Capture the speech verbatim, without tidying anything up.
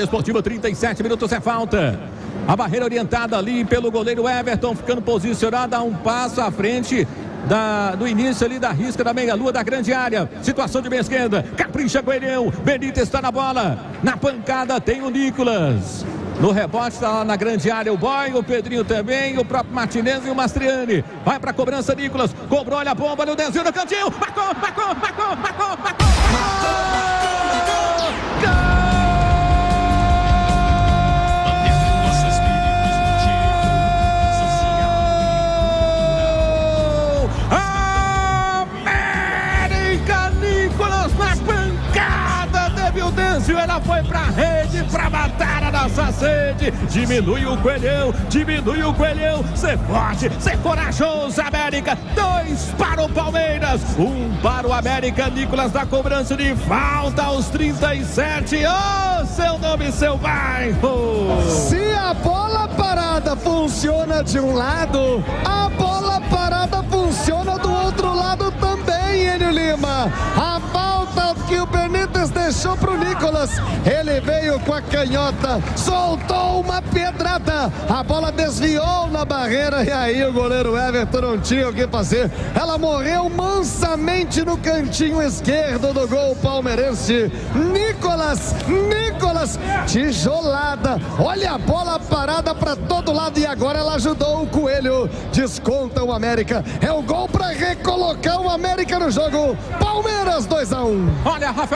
Esportiva, trinta e sete minutos, é falta. A barreira orientada ali pelo goleiro Everton, ficando posicionada a um passo à frente da, do início ali da risca da meia-lua da grande área. Situação de meia esquerda, capricha Coelhão, Benítez está na bola, na pancada tem o Nicolas. No rebote está lá na grande área o Boy, o Pedrinho também, o próprio Martinez e o Mastriani. Vai para a cobrança Nicolas, cobrou, olha a bomba, olha o desvio no cantinho, marcou, marcou, marcou, marcou, marcou. Ela foi pra rede pra matar a nossa sede. Diminui o Coelhão, diminui o Coelhão. Ser forte, ser corajoso, América. Dois para o Palmeiras, um para o América. Nicolas da cobrança de falta aos trinta e sete. Oh, seu nome, seu bairro. Se a bola parada funciona de um lado, a bola parada funciona do outro lado também, Ênio Lima. A falta que o Benítez deixou pro Nicolas, ele veio com a canhota, soltou uma pedrada, a bola desviou na barreira e aí o goleiro Everton não tinha o que fazer, ela morreu mansamente no cantinho esquerdo do gol palmeirense. Nicolas, Nicolas, tijolada, olha a bola parada para todo lado e agora ela ajudou o Coelho, desconta o América, é o gol para recolocar o América no jogo, Palmeiras dois a um. Olha, Rafael.